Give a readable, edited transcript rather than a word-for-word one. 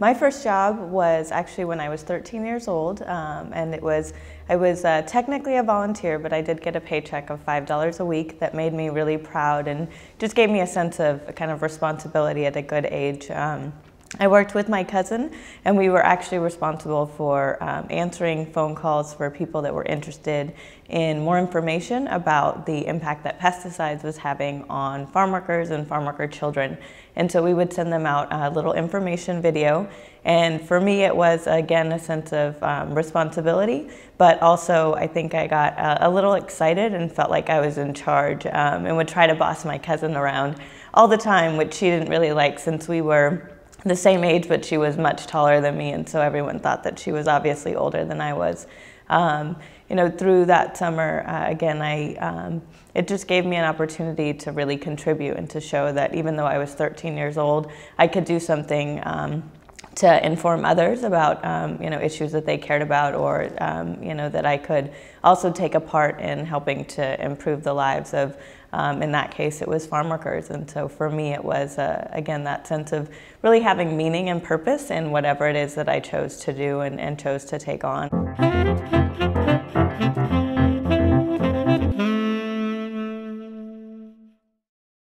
My first job was actually when I was 13 years old, and I was technically a volunteer, but I did get a paycheck of $5 a week that made me really proud and just gave me a sense of a kind of responsibility at a good age. I worked with my cousin, and we were actually responsible for answering phone calls for people that were interested in more information about the impact that pesticides was having on farm workers and farm worker children. And so we would send them out a little information video. And for me, it was, again, a sense of responsibility, but also I think I got a little excited and felt like I was in charge, and would try to boss my cousin around all the time, which she didn't really like since we were the same age, but she was much taller than me, and so everyone thought that she was obviously older than I was. You know, through that summer, again, it just gave me an opportunity to really contribute and to show that even though I was 13 years old, I could do something to inform others about, you know, issues that they cared about, or, you know, that I could also take a part in helping to improve the lives of, in that case, it was farm workers. And so for me, it was, again, that sense of really having meaning and purpose in whatever it is that I chose to do and chose to take on.